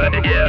Yeah.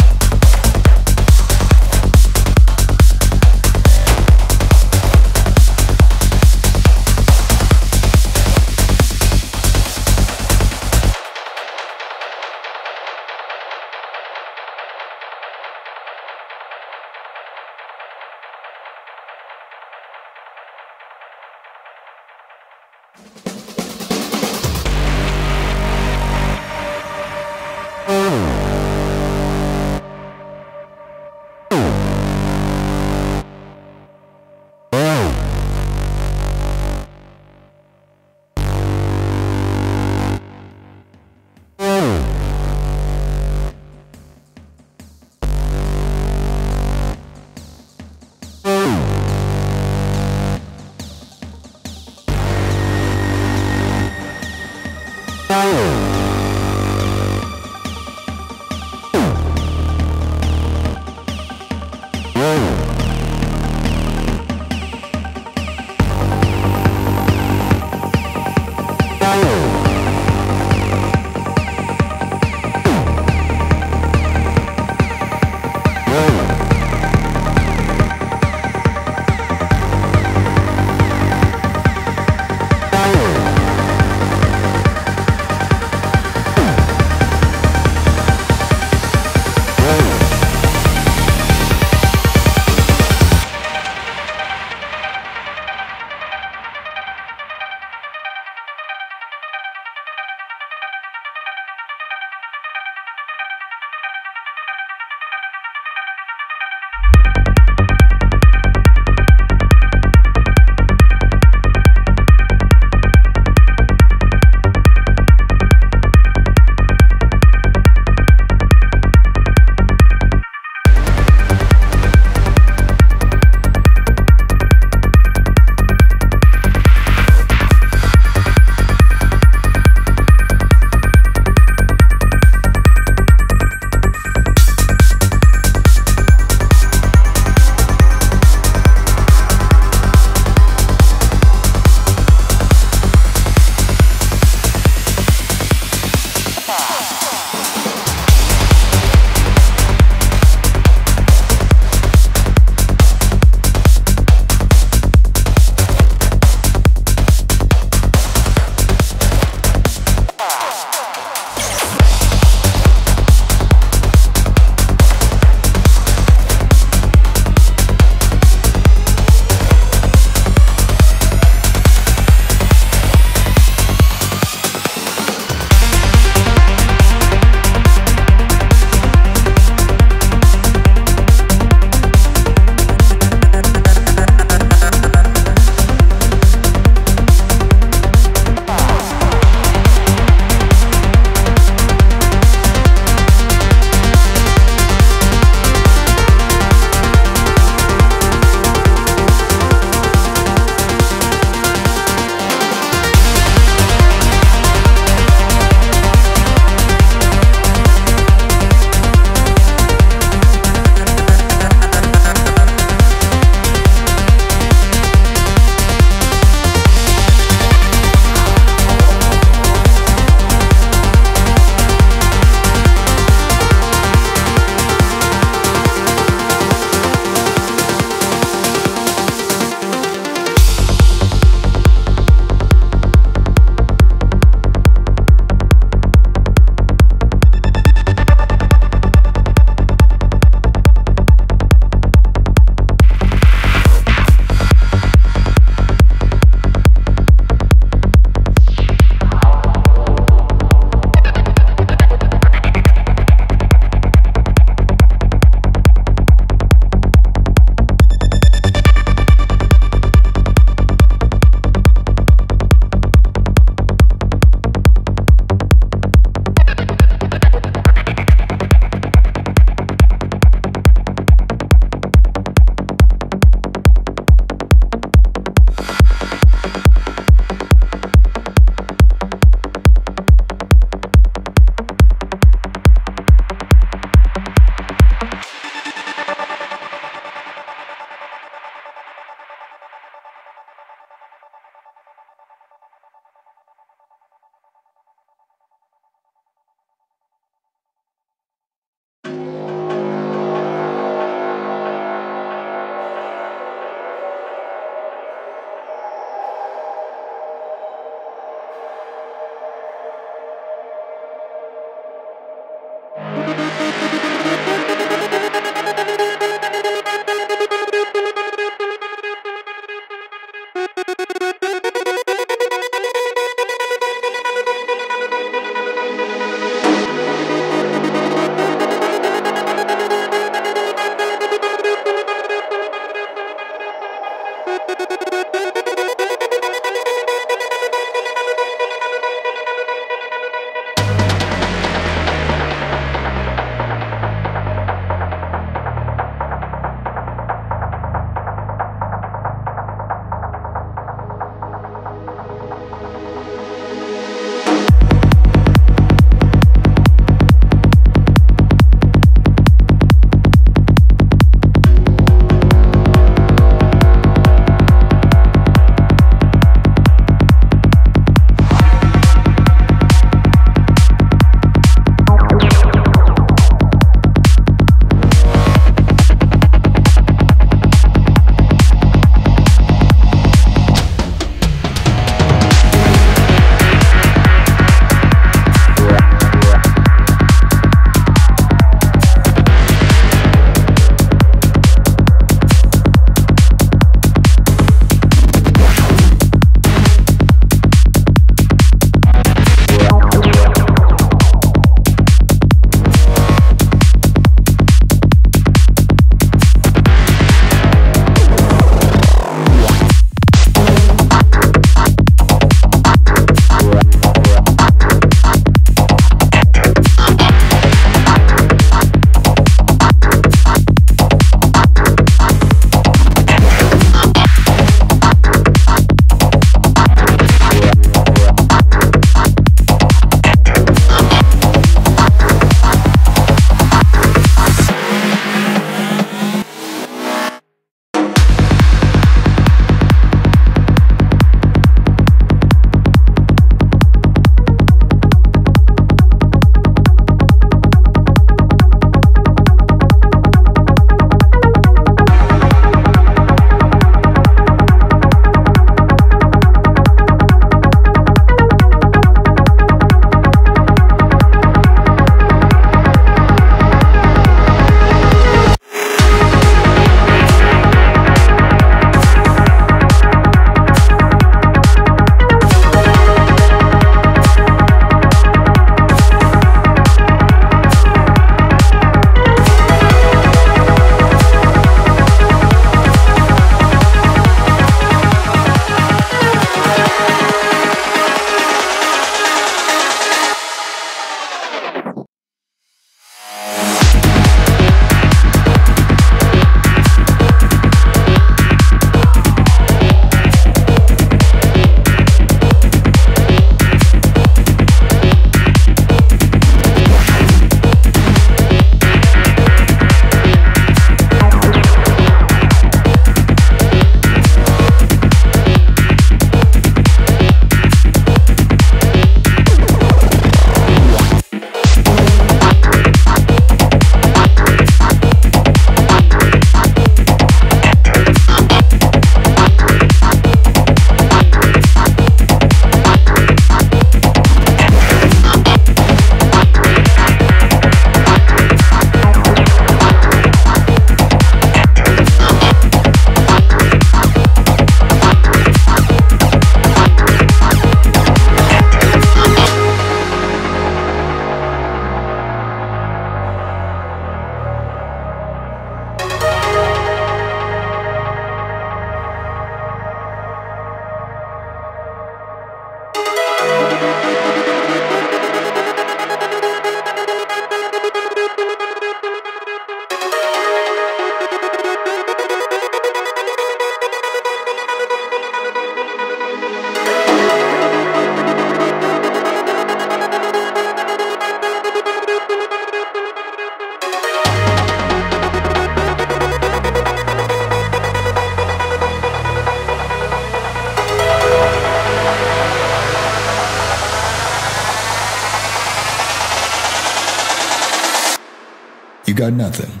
got nothing.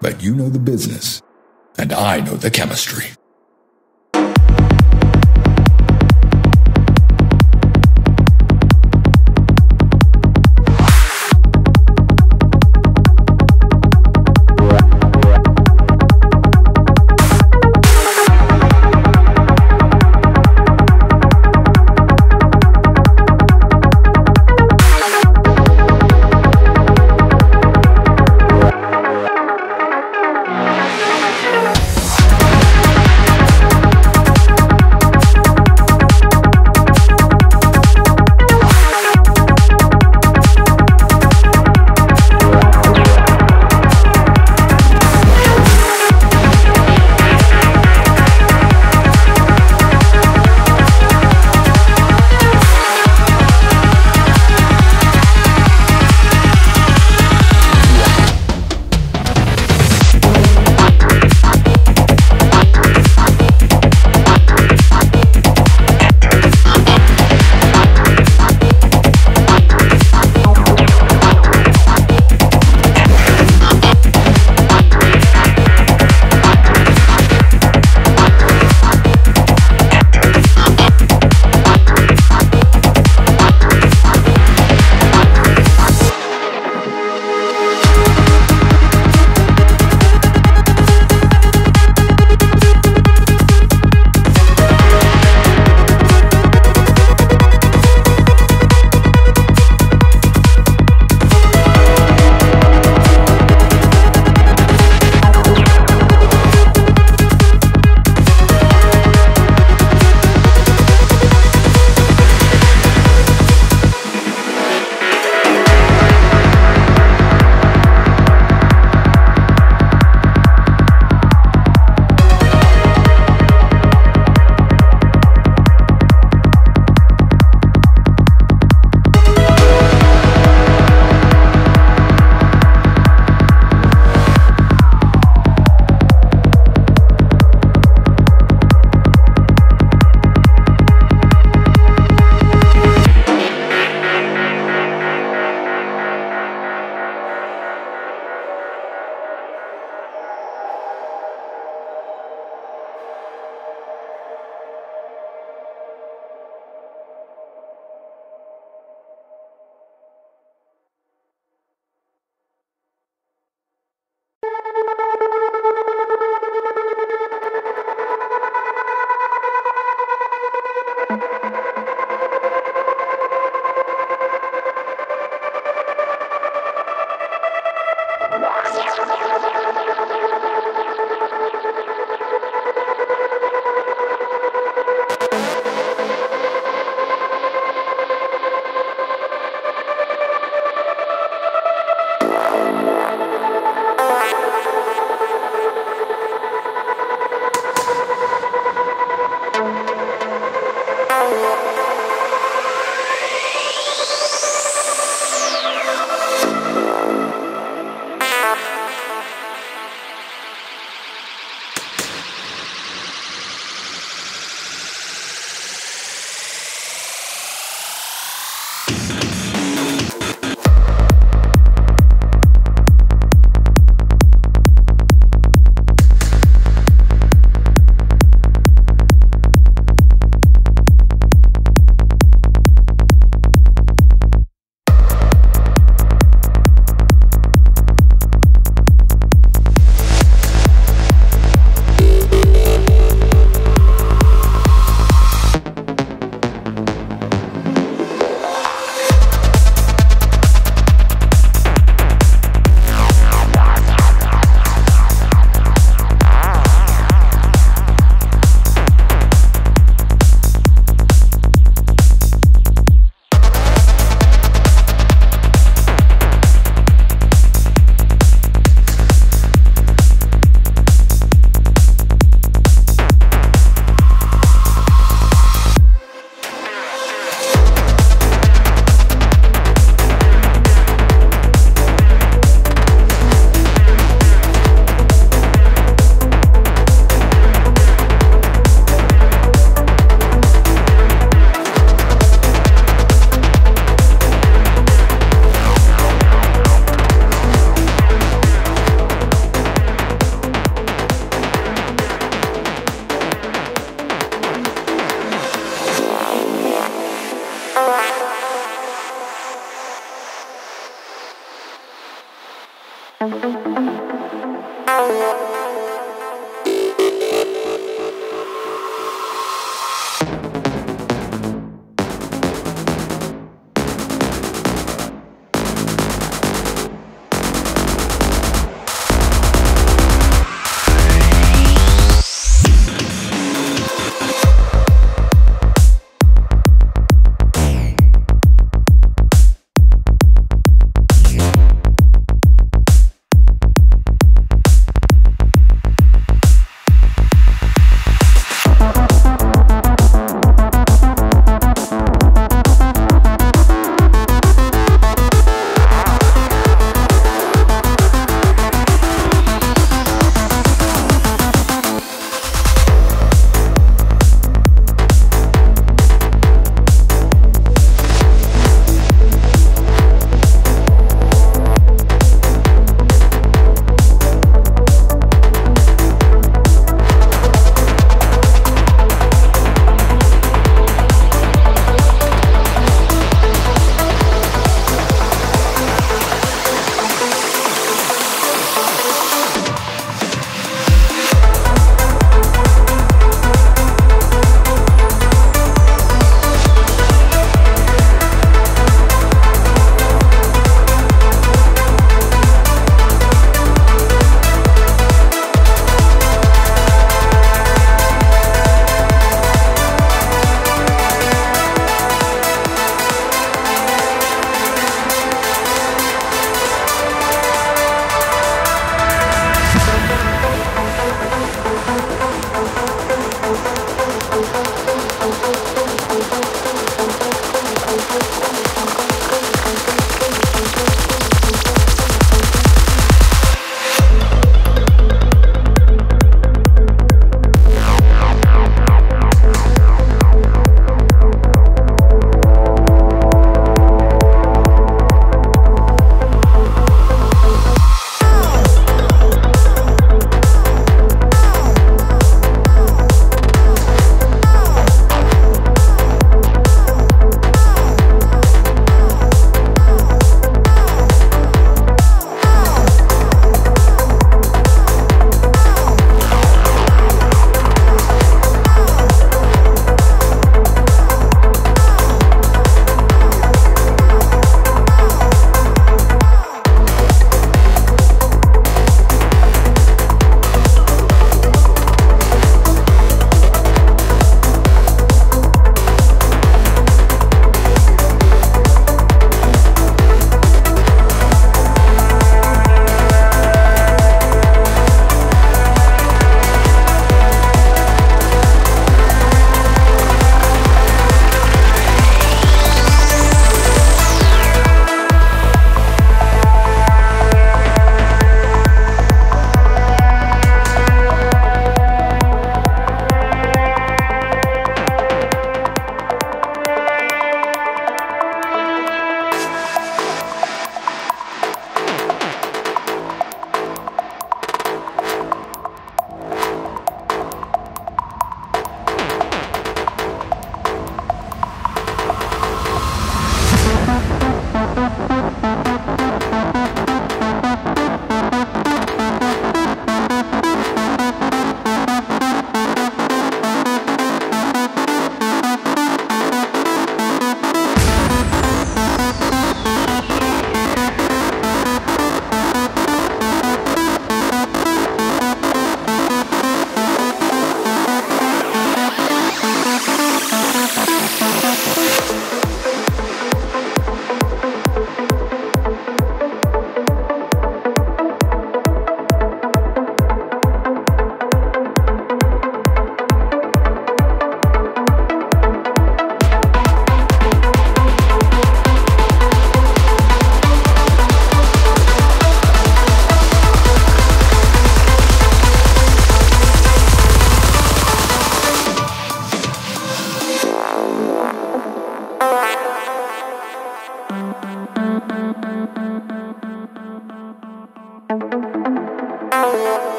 But you know the business, and I know the chemistry.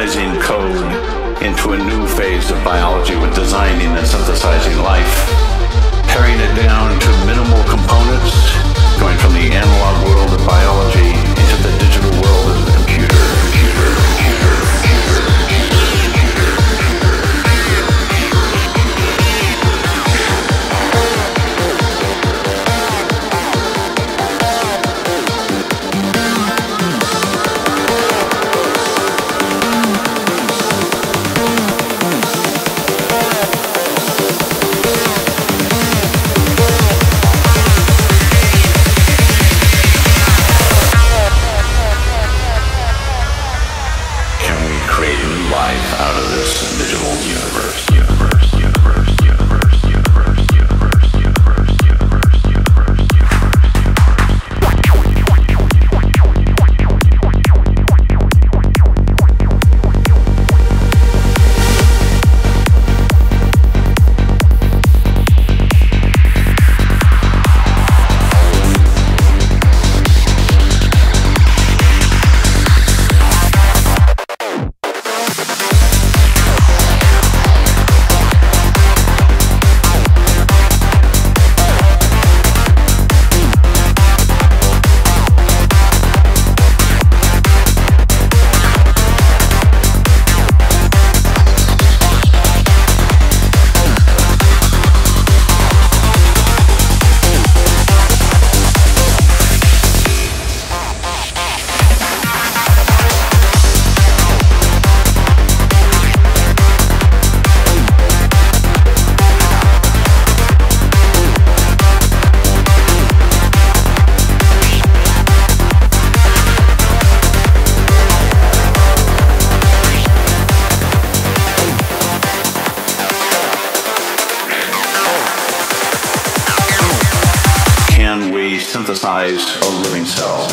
revising code into a new phase of biology with designing and synthesizing life, tearing it down to minimal components, going from the analog world of biology into the digital world of the synthesize a living cell.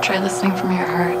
Try listening from your heart.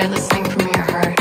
Try listening from your heart.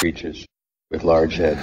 Creatures with large heads.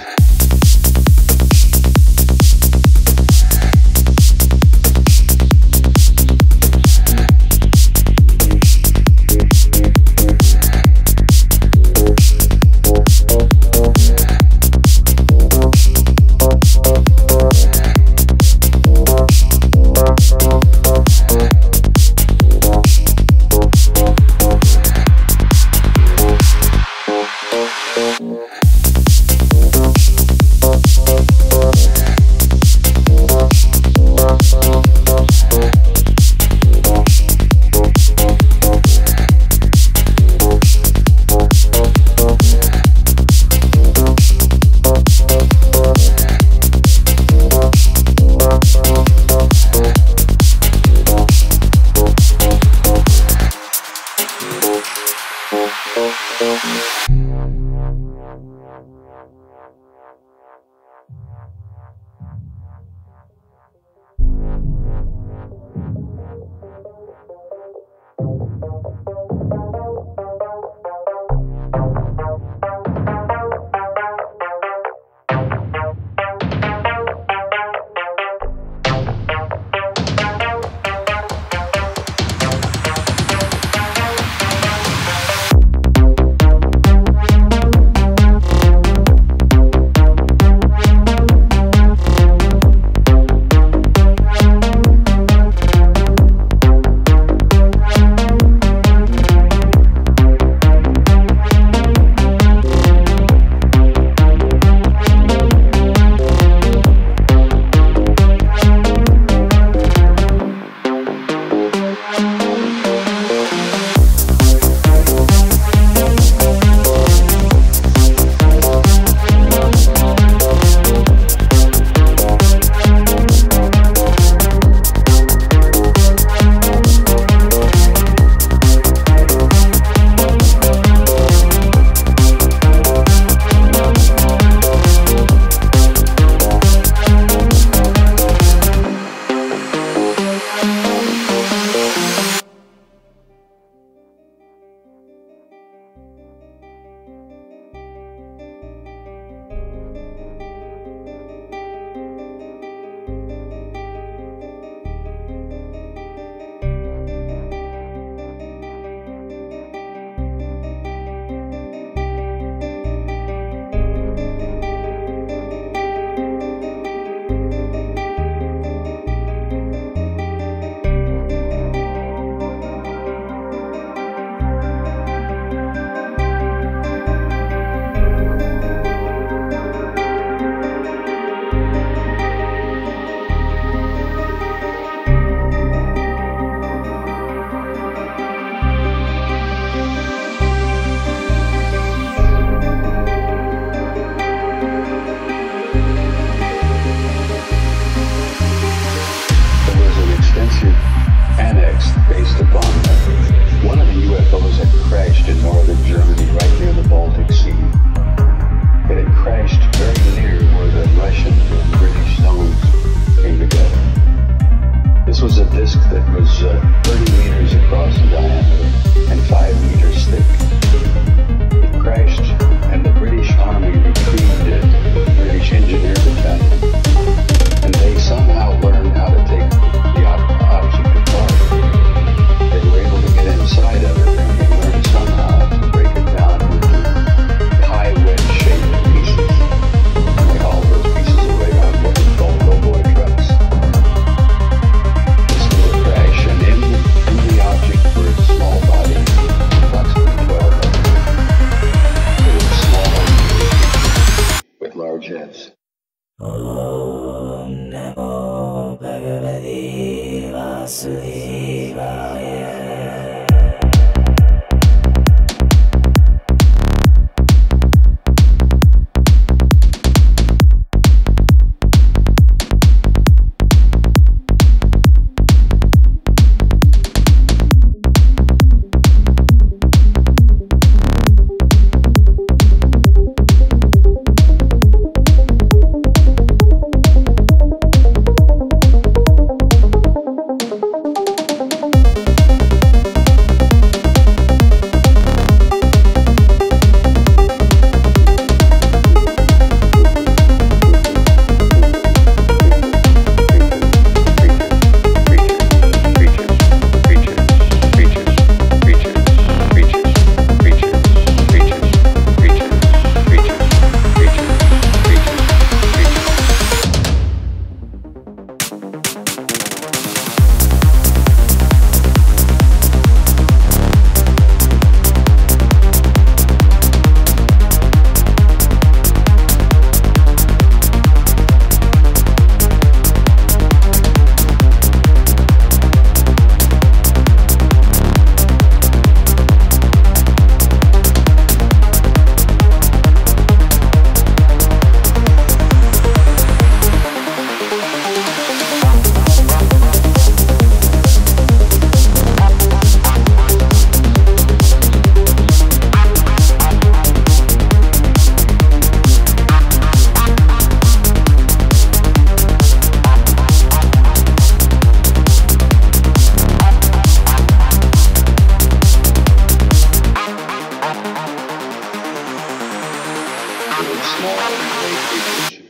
small great fish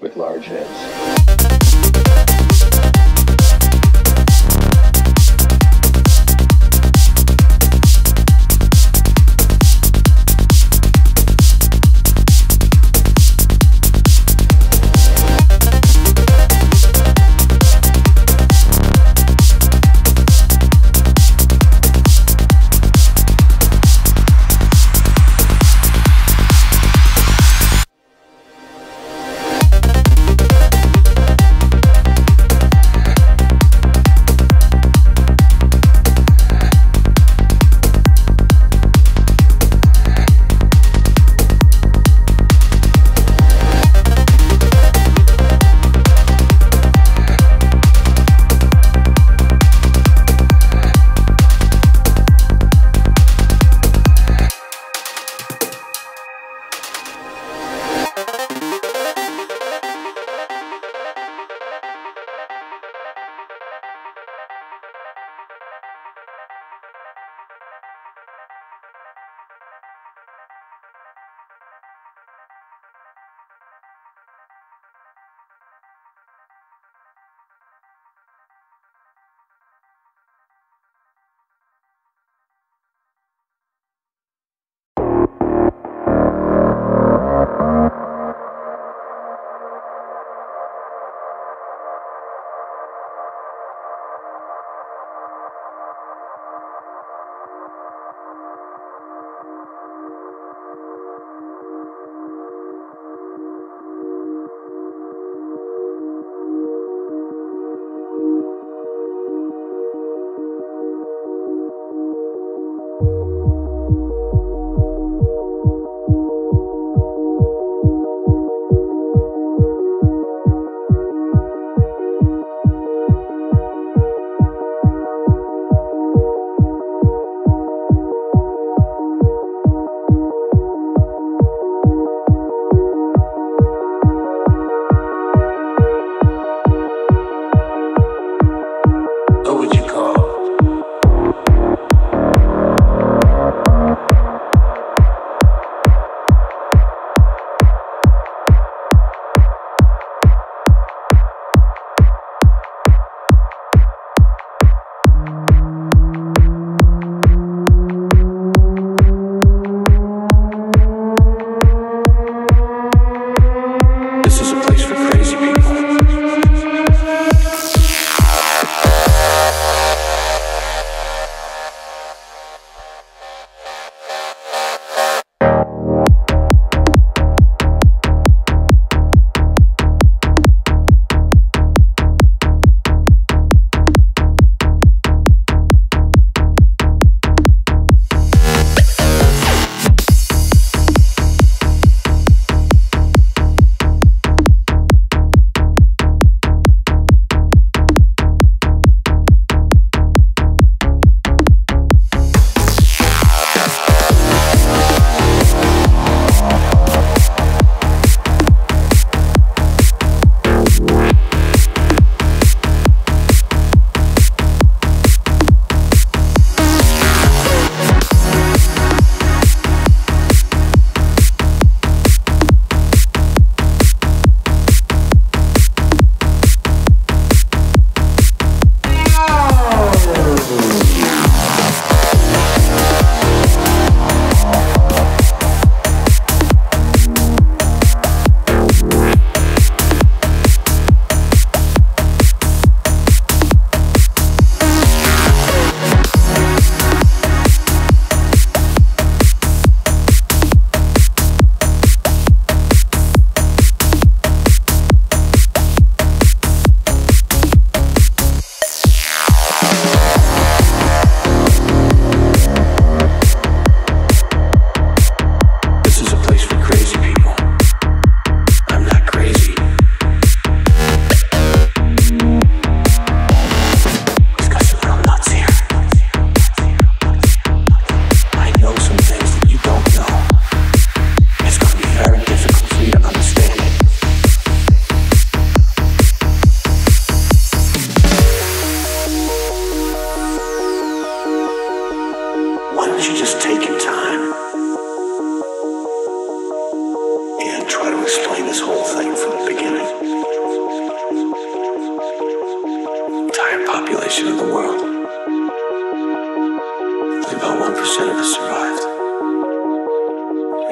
with large heads.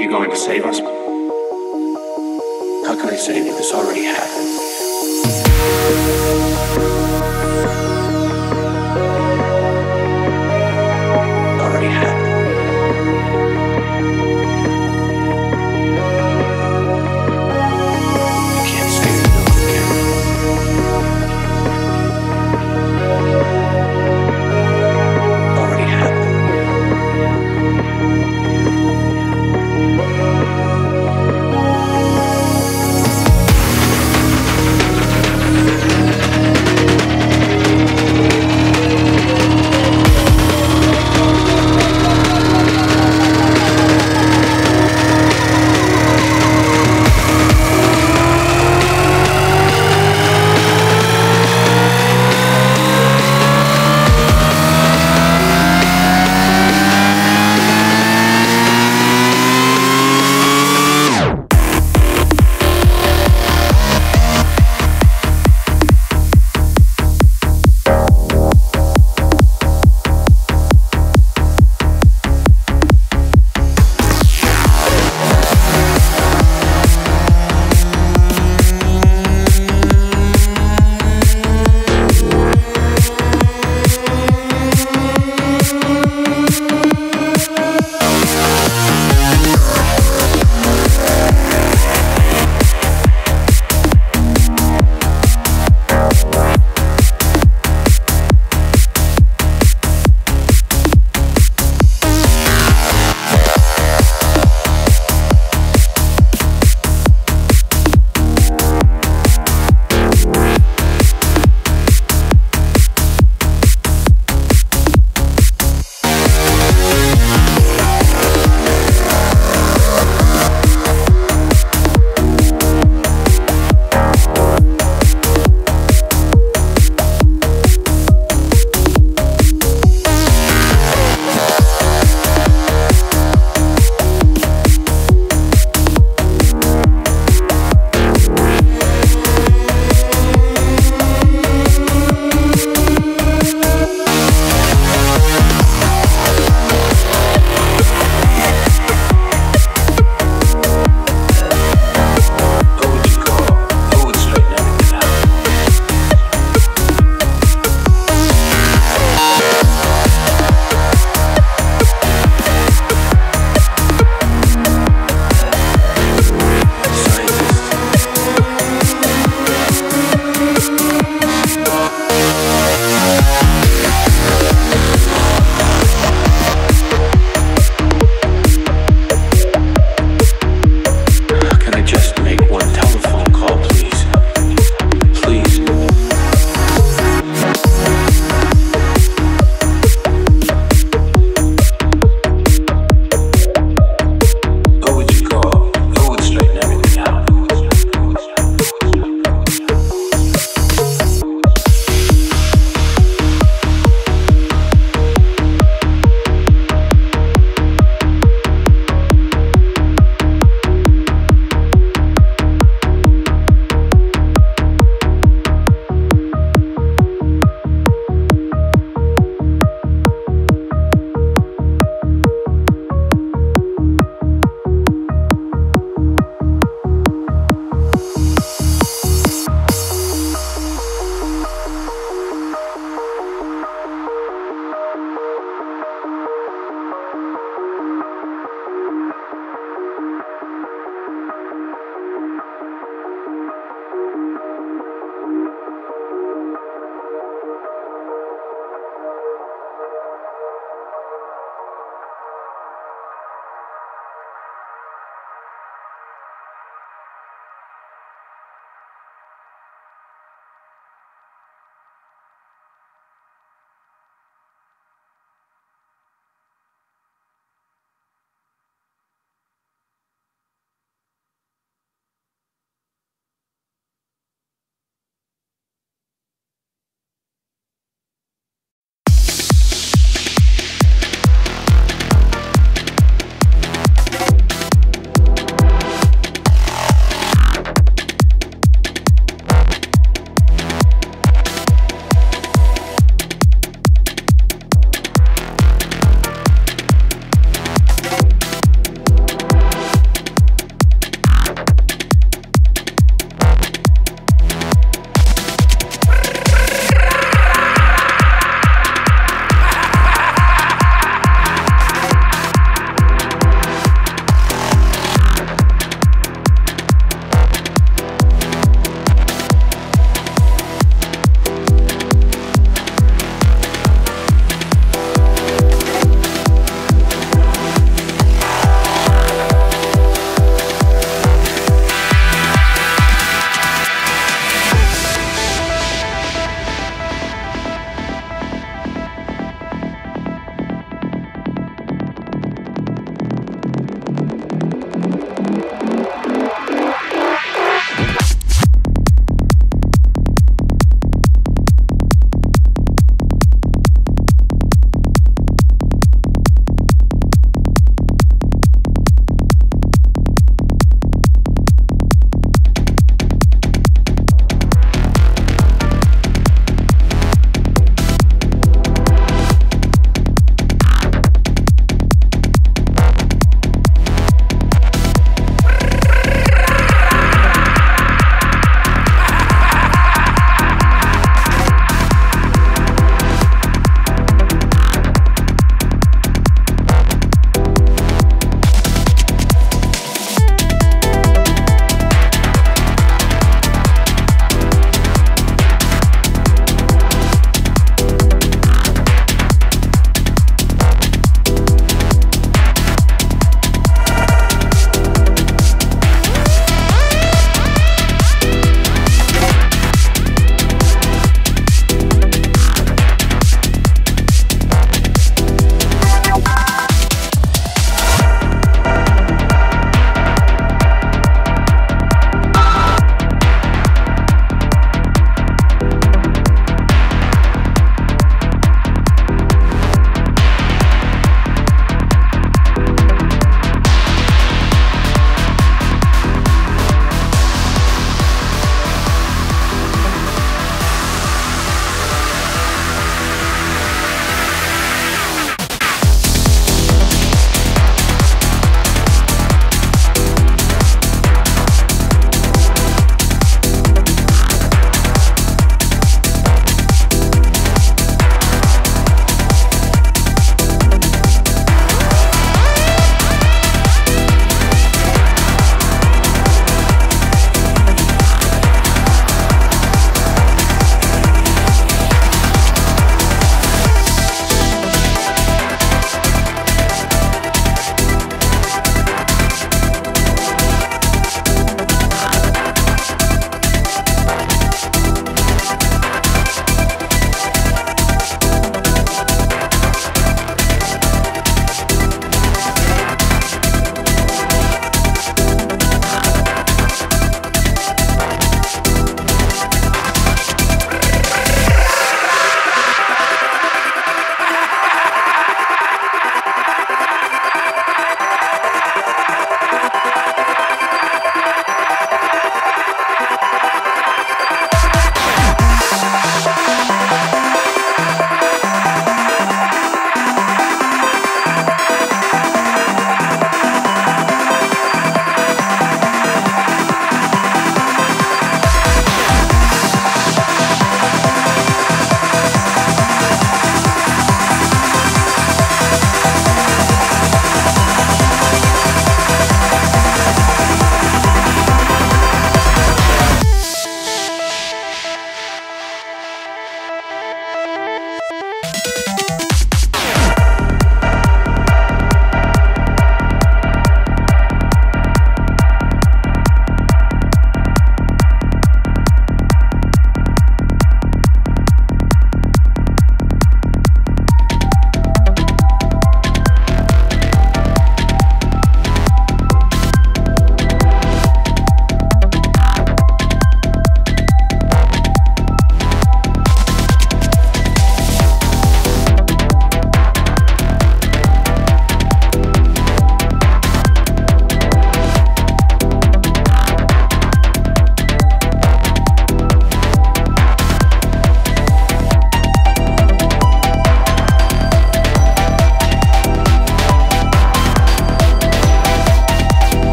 Are you going to save us? How can I save you? This already happened. Already happened.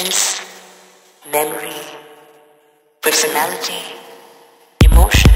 intelligence, memory, personality, emotions,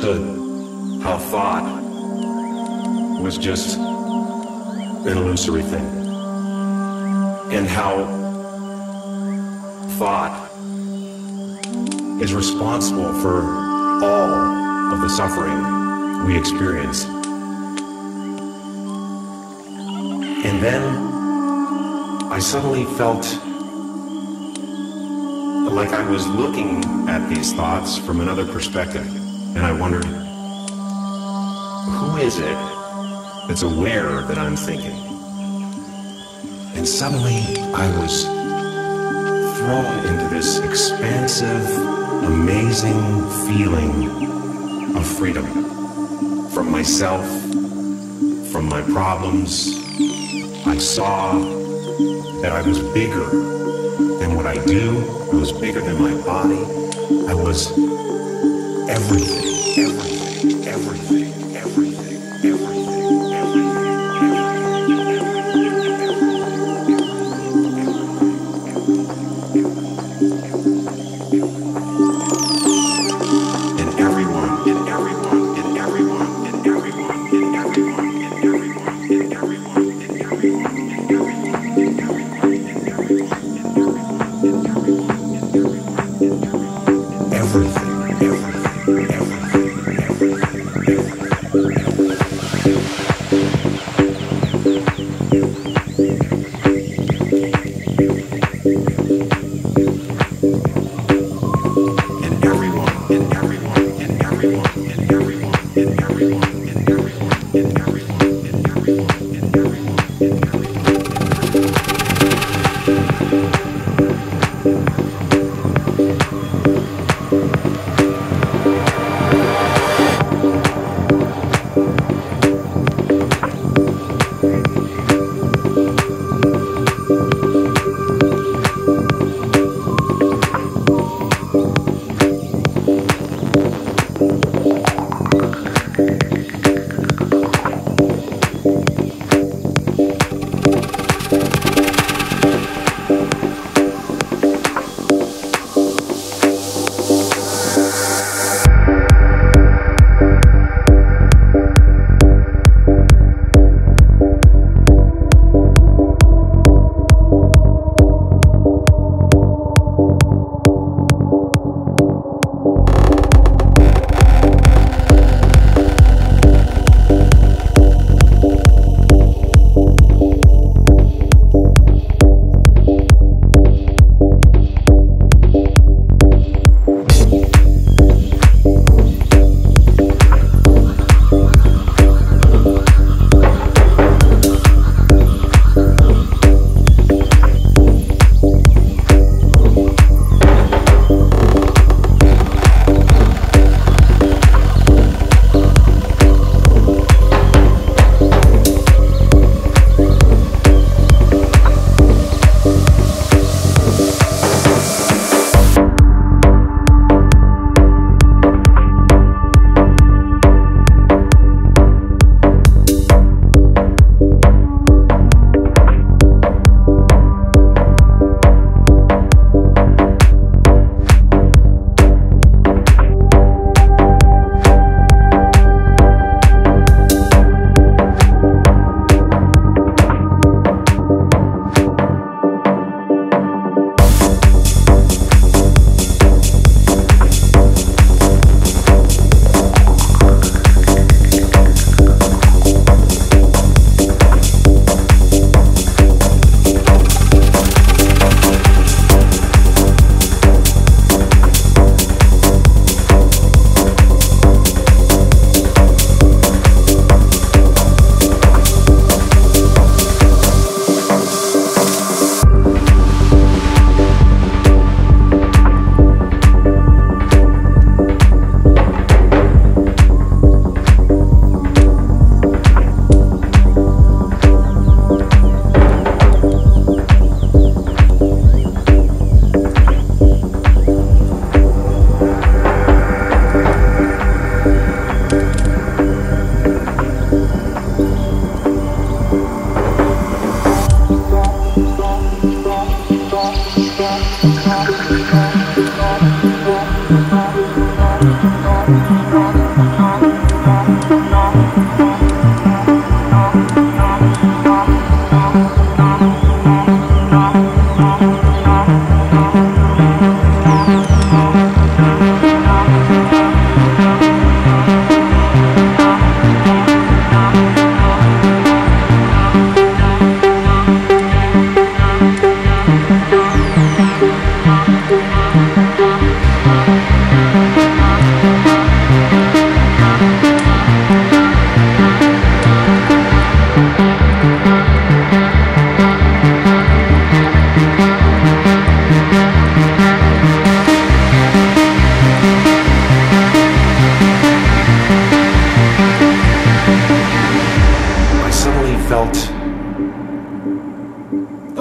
understood how thought was just an illusory thing, and how thought is responsible for all of the suffering we experience. And then I suddenly felt like I was looking at these thoughts from another perspective, and I wondered, who is it that's aware that I'm thinking? And suddenly I was thrown into this expansive, amazing feeling of freedom from myself, from my problems. I saw that I was bigger than what I do. I was bigger than my body. I was everything, everything, everything, everything, everything.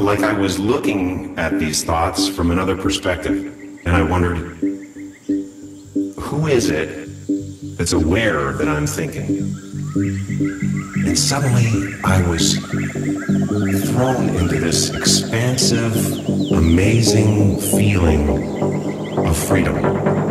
like I was looking at these thoughts from another perspective, and I wondered, who is it that's aware that I'm thinking? And suddenly I was thrown into this expansive, amazing feeling of freedom.